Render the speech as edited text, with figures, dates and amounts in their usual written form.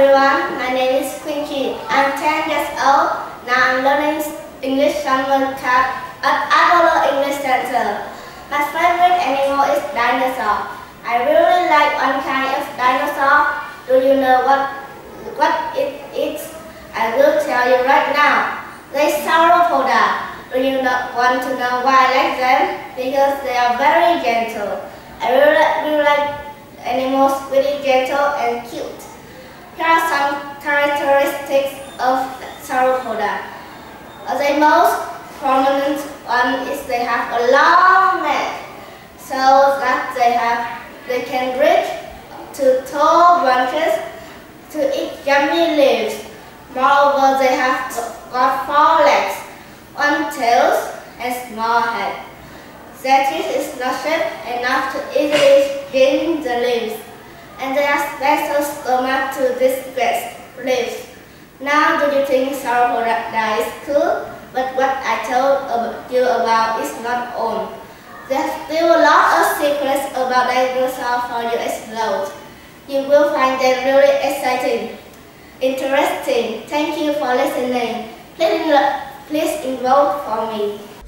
everyone, my name is Quincy. I'm 10 years old. Now I'm learning English summer camp at Apollo English Center. My favorite animal is dinosaur. I really like one kind of dinosaur. Do you know what it is? I will tell you right now. They sauropod. Do you not want to know why I like them? Because they are very gentle. I really like animals really gentle and cute. Here are some characteristics of sauropoda. The most prominent one is they have a long neck, so that they can reach to tall branches to eat yummy leaves. Moreover, they have got 4 legs, 1 tail, and small head. Their teeth is not sharp enough to easily gain the leaves, and there are special stomach to disperse leaves. Now, do you think sauropoda is cool? But what I told you about is not all. There's still a lot of secrets about dinosaurs for you to explore. You will find them really exciting, interesting. Thank you for listening. Please vote for me.